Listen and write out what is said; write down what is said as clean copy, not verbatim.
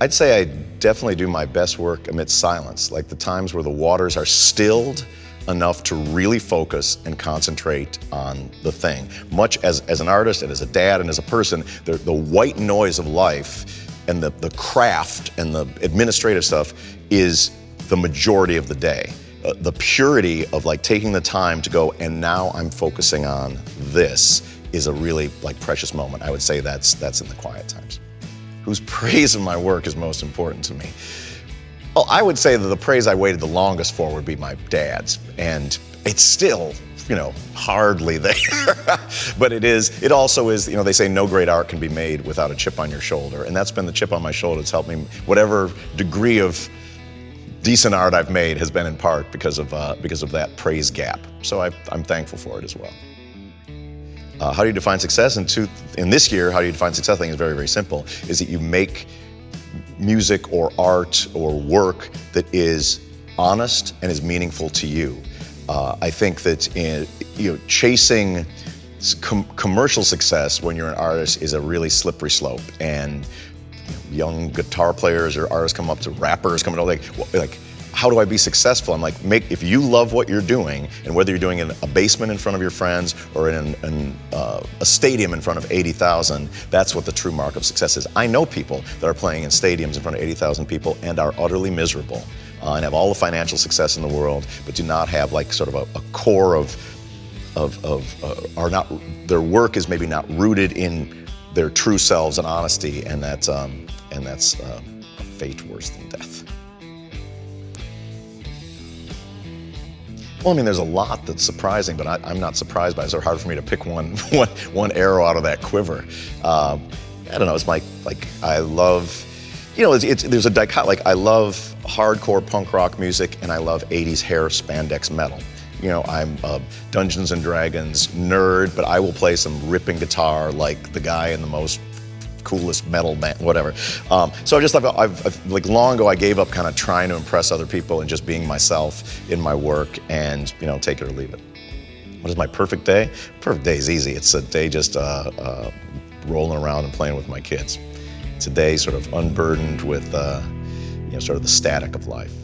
I'd say I definitely do my best work amidst silence, like the times where the waters are stilled enough to really focus and concentrate on the thing. Much as an artist and as a dad and as a person, the white noise of life and the craft and the administrative stuff is the majority of the day. The purity of like taking the time to go, and now I'm focusing on this, is a really like precious moment. I would say that's in the quiet times. Whose praise of my work is most important to me? Oh, I would say that the praise I waited the longest for would be my dad's, and it's still, you know, hardly there, but it is. It also is, you know, they say no great art can be made without a chip on your shoulder, and that's been the chip on my shoulder. It's helped me. Whatever degree of decent art I've made has been in part because of that praise gap. So I'm thankful for it as well. How do you define success? In this year, how do you define success? I think is very, very simple. Is that you make music or art or work that is honest and is meaningful to you. I think that chasing commercial success when you're an artist is a really slippery slope. And young guitar players or artists come up to rappers coming up like, how do I be successful? I'm like, if you love what you're doing, and whether you're doing it in a basement in front of your friends or in a stadium in front of 80,000, that's what the true mark of success is. I know people that are playing in stadiums in front of 80,000 people and are utterly miserable and have all the financial success in the world, but do not have like sort of a core their work is maybe not rooted in their true selves and honesty, and that's a fate worse than death. Well, I mean, there's a lot that's surprising, but I'm not surprised by it. It's so hard for me to pick one arrow out of that quiver. I don't know. It's like I love, you know, there's a dichotomy. Like I love hardcore punk rock music, and I love '80s hair spandex metal. You know, I'm a Dungeons and Dragons nerd, but I will play some ripping guitar like the guy in the most coolest metal band, whatever. So I just like, like long ago I gave up kind of trying to impress other people and just being myself in my work, and you know, take it or leave it. What is my perfect day? Perfect day is easy. It's a day just rolling around and playing with my kids. It's a day sort of unburdened with you know, sort of the static of life.